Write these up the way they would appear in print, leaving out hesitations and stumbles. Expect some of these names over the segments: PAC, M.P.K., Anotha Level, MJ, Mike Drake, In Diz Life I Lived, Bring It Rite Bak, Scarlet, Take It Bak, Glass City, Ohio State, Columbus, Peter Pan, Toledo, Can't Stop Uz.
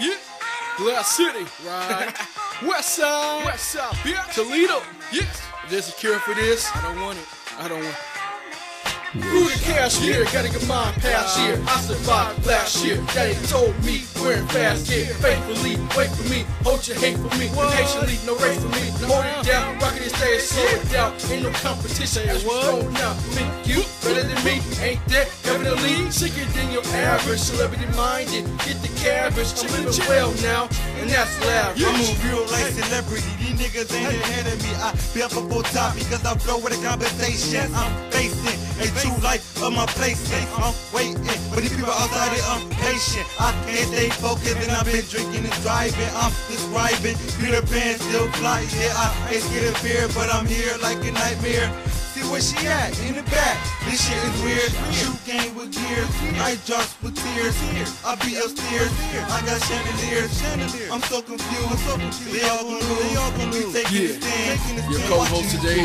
yeah. Glass City, right? West side, bitch. Toledo, yes. Just secure for this. I don't want it. I don't want it. Through the cashier, gotta get mine past here. I survived last year. Daddy told me, wearing fast gear. Faithfully, wait for me. Hold your hate for me. Patiently, no race for me. Hold it down, rockin' this day, sold out. Ain't no competition, as we sold out. Me, you, better than me. Ain't that evidently sicker than your average? Celebrity minded, get the cabbage. I'm living well now, and that's loud. I'm a real life celebrity. These niggas ain't ahead of me. I be up a full top because I blow with a conversation. I'm facing a true life of my place. I'm waiting, but these people outside it, I'm patient. I can't stay focused, and I've been drinking and driving. I'm describing Peter Pan, still fly. Yeah, I ain't scared of fear, but I'm here like a nightmare. See where she at, in the back. This shit is weird. Shoot game with gears, I drops with tears. I be upstairs, I got chandeliers. I'm so confused. They all gonna lose. We taking the stand. Your co-host today,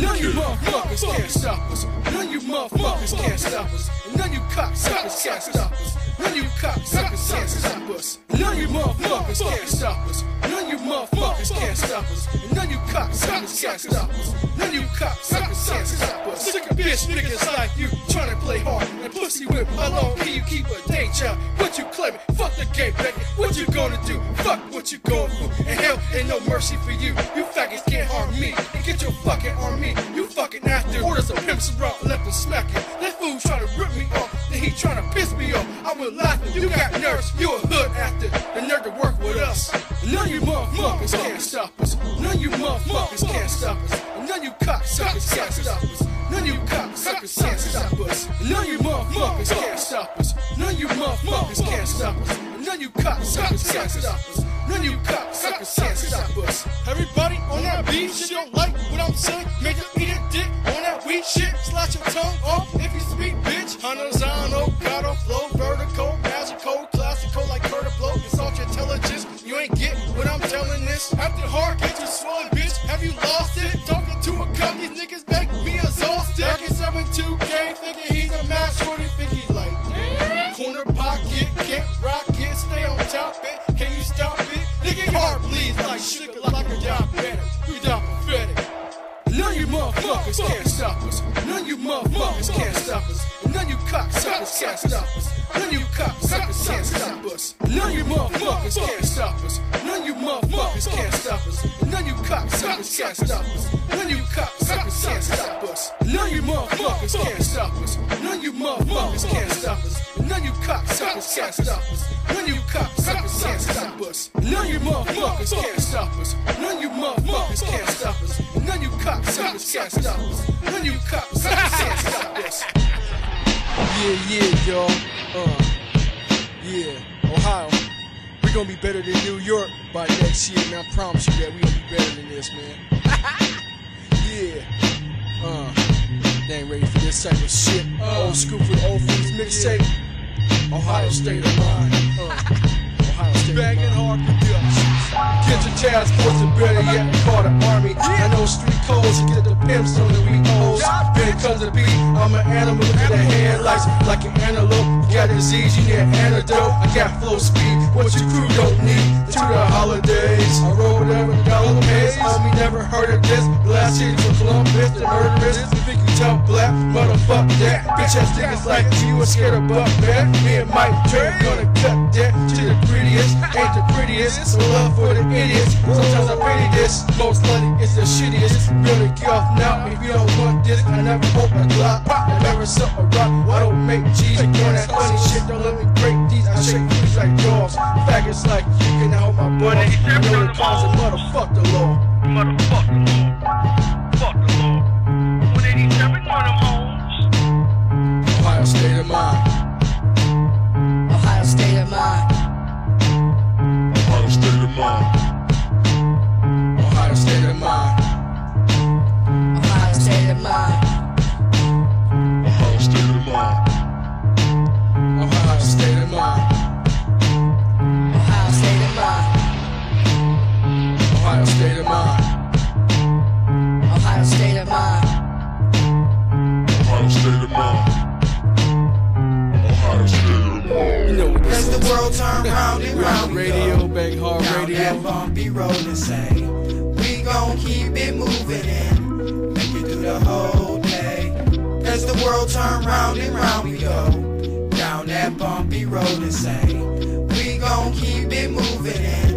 none of you motherfuckers can't stop us. None of you motherfuckers can't stop us. None of you cocksuckers can't stop us. None of you cocksuckers can't stop us. None of you motherfuckers can't stop us. None of you motherfuckers can't stop us. None of you cocksuckers can't stop us. None of you cocksuckers. Sick of bitch niggas like you, tryna play hard and pussy whip. How long can you keep a day job? What you claiming? Fuck the game, baby. What you gonna do? Fuck what you gonna do. And hell ain't no mercy for you. You faggots can't harm me. And get your fucking army. You fucking after orders of pimps around, left and smack it. That fool tryna rip me off, then he tryna piss me off. I will lie, you got nerves. You a hood actor, the nerd to work with us. None of you motherfuckers can't stop us. None of you motherfuckers can't stop us. None of you cocksuckers can't stop us. None of you cocksuckers can't stop us. None of you motherfuckers can't stop us. None of you motherfuckers can't stop us. None of you cocksuckers can't stop us. None of you cocksuckers can't stop us. Everybody on that beat, shit don't like what I'm saying. Make them eat a dick on that weed shit. Slot your tongue off if you speak, bitch. Hanazano, gato, flow, vertical, magical, classical, like curta blow. Insult your intelligence, you ain't get what I'm telling this. After hard, get your swollen, bitch. Have you lost it? Talking to a cup, these niggas back be exhausted. Back in 7-2K, thinking he's a match for the biggie like corner pocket, can't rock it, stay on top it. Can you stop it? Nigga, hard bleeds like sugar, like a diabetic. You die pathetic. None of you motherfuckers can't stop us. None of you motherfuckers can't stop us. None of you cocksuckers can't stop us. None of you cocksuckers can't stop us. None of you motherfuckers can't stop us. None of you motherfuckers can't stop us. None of you cocksuckers can't stop us. None of you cocksuckers can't stop us. None of you motherfuckers can't stop us. None of you motherfuckers can't stop us. None of you cocksuckers can't stop us. None of you cocksuckers can't stop us. None of you motherfuckers can't stop us. None of you motherfuckers can't stop us. None of you cocksuckers can't stop us. None of you cocksuckers can't stop us. Yeah, y'all. Yeah, Ohio. We're gonna be better than New York by next year, and I promise you that we're gonna be better than this, man. Yeah. They ain't ready for this type of shit. Old school for the old fools mixtape. Yeah. Ohio State of mind. Ohio State banging hard productions. Get your task force and better yet, call the army. Yeah. I know street codes, you get the pimps on the weak hoes. Then comes the beat, I'm an animal with the headlights like an antelope. You got a disease, you need an antidote. I got flow speed, what your crew don't need. To the holidays, I roll whatever dollar pays. Homie never heard of this. Glass City to Columbus, the murderers. You think you tough black, motherfuck that. Bitch ass niggas like you are scared of buck that. Me and Mike Drake gonna cut that to the prettiest. Ain't the prettiest, so love for the idiots. Sometimes I pity this, most likely it's the shittiest. Gonna get off now if you don't want this. I never hope I glide, I never suck a rock. I don't make cheese, I'm doing that funny shit. Don't let me break these, I shake these like jaws. Faggots like you can hold my butt. I know the cause and motherfuck the law. Motherfuck the law. Fuck the law. 187 on them homes. Ohio State of mind. Ohio State of mind. Ohio State of mind. Ohio State of mind. Ohio State of mind. Ohio State of mind. Ohio State of mind. Ohio State of mind. world turn round and round. Radio back hard radio. Down that bumpy road and say, we gon' keep it moving and make it through the whole day. As the world turn round and round we go. Down that bumpy road and say, we gon' keep it moving and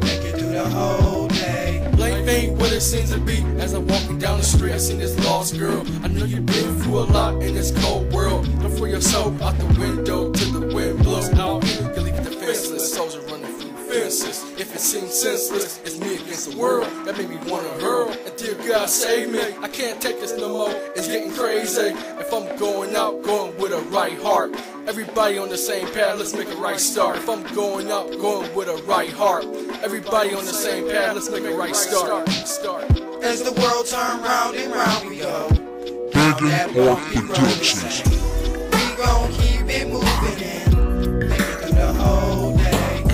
make it through the whole day. Life ain't what it seems to be. As I'm walking down the street, I seen this lost girl. I know you've been through a lot in this cold world. Don't throw yourself out the window till the wind blows out. You leave the defenseless soldier running through fences. If it seems senseless, it's me against the world. That made me wanna hurl. And dear God save me, I can't take this no more. It's getting crazy. If I'm going out, going with a right heart. Everybody on the same path, let's make a right start. If I'm going out, going with a right heart. Everybody on the same path, let's make a right start. As the world turn round and round we go. Digging Hard Productions. We gon' keep it moving and make it through the whole day.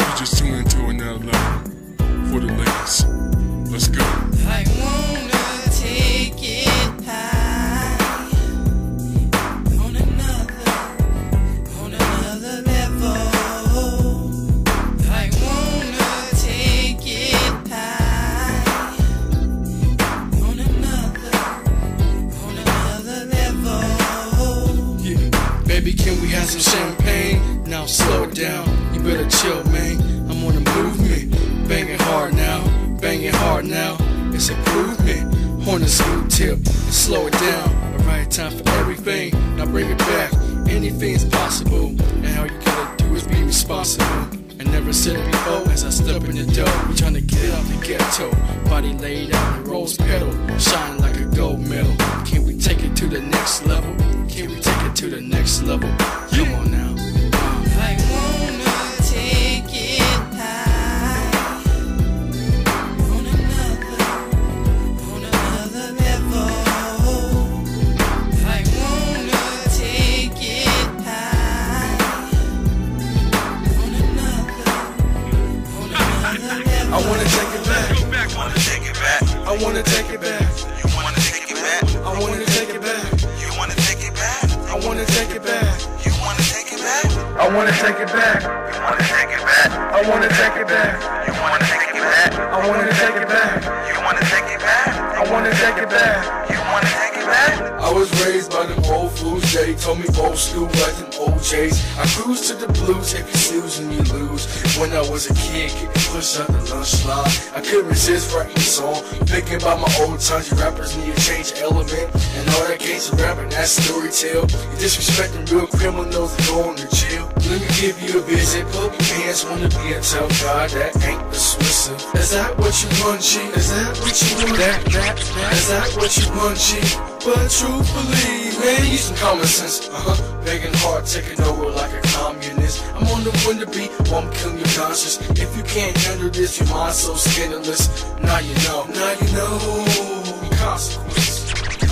I just tuned into another level for the ladies. Let's go. I wanna take it high. Can we have some champagne? Now slow down, you better chill, man. I'm on the movement, banging hard now, it's improvement. Horn and school tip, and slow it down. The right time for everything, now bring it back. Anything's possible, and all you gotta do is be responsible. I never said it before, as I step in the door. We trying to get out the ghetto, body laid out and rose petal, shining like a gold medal. Can we take it to the next level? Can we take it to the next level? Come on now. I wanna take it high, on another level. I wanna take it high, on another level. I wanna take it back. I wanna take it back. I wanna take it back. You wanna take it back. I wanna take it back. I wanna take it back. You wanna take it back? I wanna take it back. You wanna take it back? I wanna take it back. You wanna take it back? I wanna take it back. You wanna take it back? I wanna take it back. You wanna take it back? I was raised by them old fools. They told me old school like them OJs. I cruise to the blues, if you snooze and you lose. When I was a kid, getting pushed out the lunch line, I couldn't resist writing a song. Thinking about my old times, you rappers need to change element. And all that games of rapping, that's story tell. You're disrespecting real criminals and going to jail. Let me give you a visit, put your hands wanna be a tough guy that ain't the Swisser. Is that what you want, G? Is that what you want? That, is that what you want, G? But truthfully, man, using common sense, begging hard, taking over like a communist. I'm on the window beat, well, I'm killing your conscience. If you can't handle this, your mind's so scandalous. Now you know, consequences.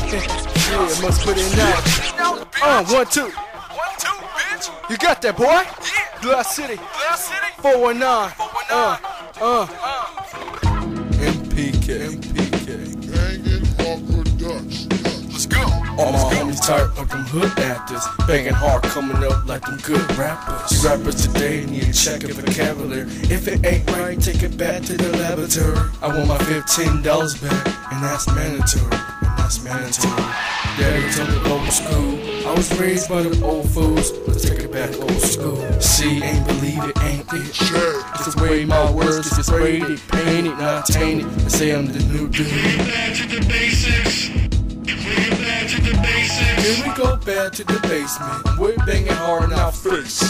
Yeah, must put in now. One, two. One, two, bitch. You got that, boy? Yeah. Glass City. Glass City. 419. 419. MPK. Banging Awkward Dutch. All my homies tired like them hood actors, banging hard coming up like them good rappers. You rappers today need a check of vocabulary. If it ain't right, take it back to the laboratory. I want my $15 back, and that's mandatory, Daddy told me old school. I was raised by them old fools. Let's take it back old school. See, ain't believe it, ain't it? Sure. This is way my words, this is rated, painted, not tainted. They say I'm the new dude. Bring it back to the basics. Bring it back to the basics. Here we go back to the basement. We're banging hard in our face.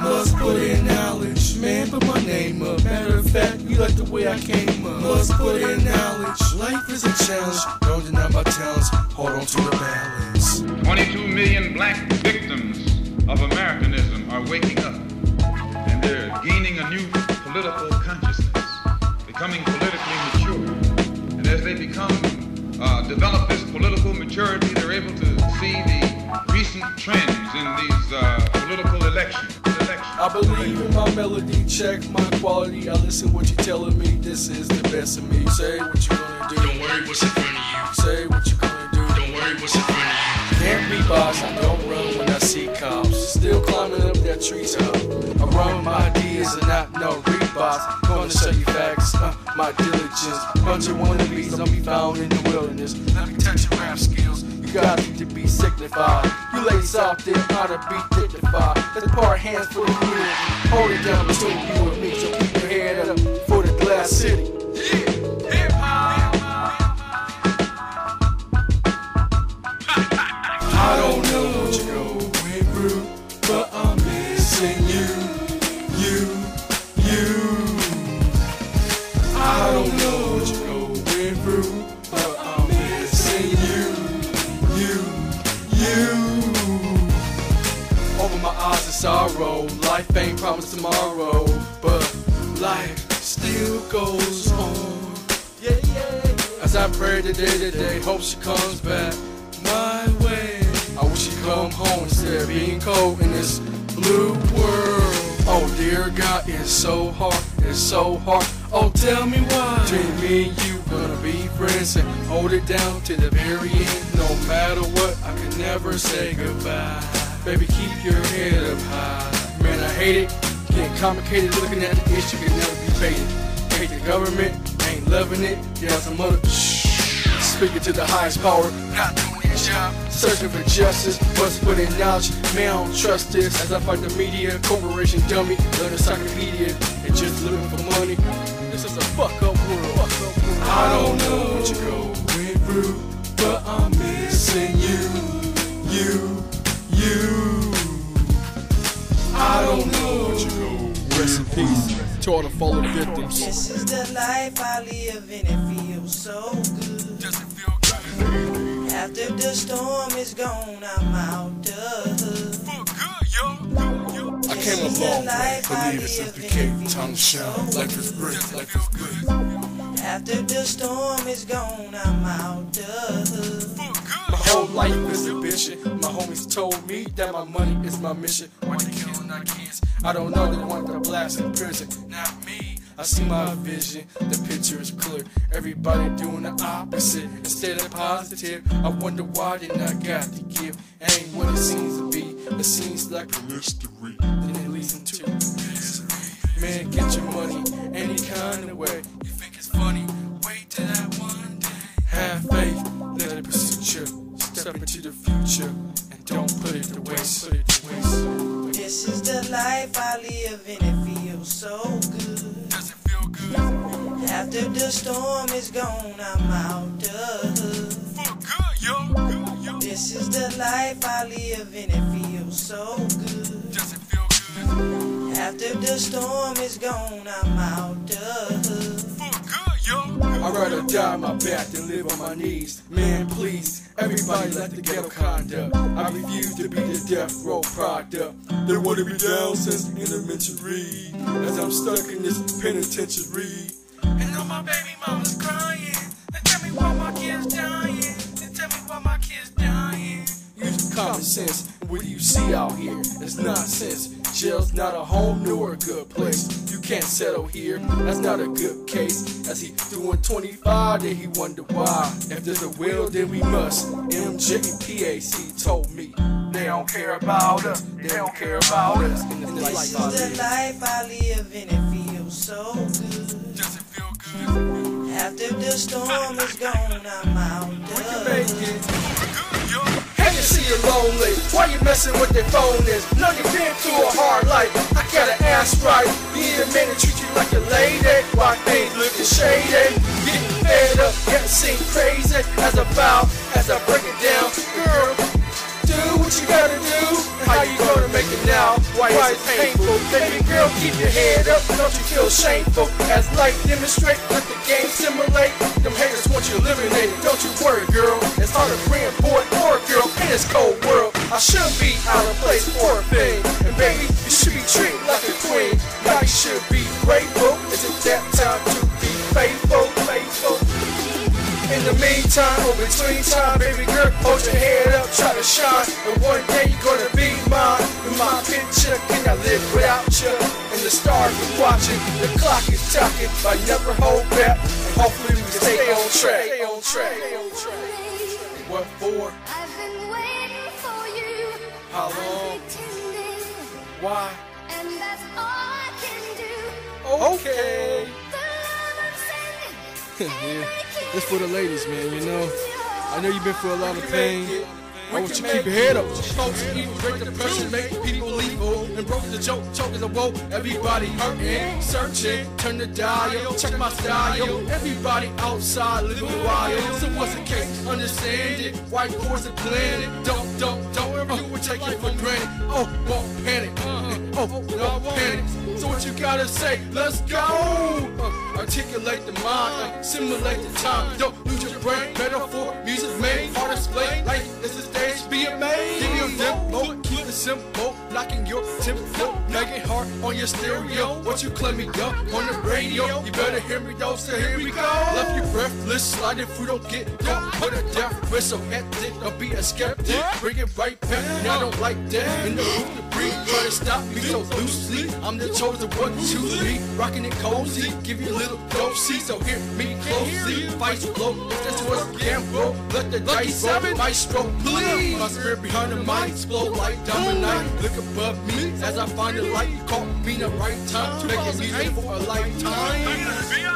Must put in knowledge, man, put my name up. Matter of fact, you like the way I came up. Must put in knowledge. Life is a challenge. Don't deny my talents. Hold on to the balance. 22 million black victims of Americanism are waking up, and they're gaining a new political consciousness, becoming politically mature. And as they develop this political maturity, they're able to see the recent trends in these political elections. I believe in my melody, check my quality. I listen what you're telling me, this is the best of me. Say what you're gonna do, don't worry what's in front of you. Say what you're gonna do, don't worry what's in front of you. Can't be boss, I don't run when I see cops. Still climbing up that treetop. bitches. Bunch of wannabes, I'll be found in the wilderness. Let me touch your rap skills. You got me to be signified. You ladies out there ought to be dignified. Let's part hands for the community. Hold it down between you and me, so keep your head up for the Glass City. I don't know what you're going through, but I'm missing you, I don't know what you're going through, but I'm missing you, Open my eyes of sorrow, life ain't promised tomorrow, but life still goes on. As I pray today, hope she comes back my way. I wish you'd come home instead of being cold in this blue world. Oh dear God, it's so hard, oh tell me why. Between me and you gonna be friends and hold it down to the very end. No matter what, I can never say goodbye. Baby, keep your head up high. Man, I hate it, getting complicated, looking at the issue can never be faded. Hate the government, ain't loving it, yeah, some mother speaking to the highest power, not doing his job, searching for justice, must put in knowledge, man, I don't trust this. As I fight the media, corporation dummy, learning soccer media, and just living for money. This is a fuck up world. I don't know what you're going through, but I'm missing you, I don't know what you're going through. Rest in peace to all the fallen victims. This is the life I live in, it feels so good. After the storm is gone, I'm out the hood. I came a long way, believe it's implicate, time to shine, life is great, life is good. After the storm is gone, I'm out the hood. My whole life is a bitchin', my homies told me that my money is my mission. Why they killing our kids? I don't know, they want the blast in prison, not me. I see my vision, the picture is clear. Everybody doing the opposite instead of positive. I wonder why they not got the gift. Ain't what it seems to be. It seems like a mystery. Then it leads into misery. Man, get your money any kind of way. You think it's funny? Wait till that one day. Have faith, let it pursue you. Step into the future and don't put it to waste. This is the life I live in. It feels so good. After the storm is gone, I'm out the hood. This is the life I live in, it feels so good. Does it feel good? After the storm is gone, I'm out the hood. I'd rather die on my back than live on my knees. Man, please, everybody let the ghetto conduct. I refuse to be the death row product. They want to be down since elementary, as I'm stuck in this penitentiary. And all my baby mama's crying, and tell me why my kids dying, Use common sense, what do you see out here? It's nonsense, jail's not a home nor a good place. You can't settle here, that's not a good case. As he doing 25, then he wonder why. If there's a will, then we must. MJ and PAC told me, they don't care about us, And this is the life I live in, it feels so good. Does it feel good? After the storm is gone, I'm out of. Hate to see you lonely, why you messing with their phone is? Know you've been through a hard life, I gotta ask right. Need a minute, treat you like a lady, why things looking shady? Getting fed up, getting seen crazy, as I bow, as I break it down, girl. What you gotta do, and how you gonna make it now? Why it's painful? Baby girl, keep your head up, don't you feel shameful? As life demonstrate, let the game simulate. Them haters want you eliminated, don't you worry girl. It's hard to bring a boy or a girl in this cold world. I shouldn't be out of place for a thing, and baby, you should be treated like a queen. Now you should be grateful, isn't that time to be faithful, In the meantime, or between time, baby girl, hold your head up, try to shine. And one day you're gonna be mine. In my picture, can I live without you? And the stars are watching, the clock is talking. I never hold back, and hopefully we can stay on track. And what for? I've been waiting for you. How long? Why? And that's all I can do. Okay. The love I'm sending. Yeah, it's for the ladies, man, you know. I know you've been through a lot of pain. I want you to keep your head up. Folks eating, break depression, make people lethal. And broke the joke, choke is a woe. Everybody hurting, searching, turn the dial, check my style. Everybody outside living wild. So what's the case? Understand it. White horse and planet. Don't ever do what you take it for granted. Oh, won't panic. Oh, no panic. So what you gotta say? Let's go. Articulate the mind, simulate the time. Don't lose your brain. Metaphor, music made, hard display. Like this is stage, be amazed. Give you a demo, keep it simple. Blocking your tempo, nagging hard on your stereo. What you claiming up on the radio? You better hear me though, so here we go. Left you breathless, slide if we don't get caught. Put a death whistle at it. Don't be a skeptic. Bring it right back. Now I don't like that. In the roof to breathe, try to stop me so loosely. I'm the chosen one to be rocking it cozy. Give you a little dosey, so hear me closely. Fights low, if that's what's gamble. Let the dice roll, maestro. Please. My spirit behind the mic, explode like dynamite. Look above me as I find the light. Caught me in the right time to make it easy for a lifetime.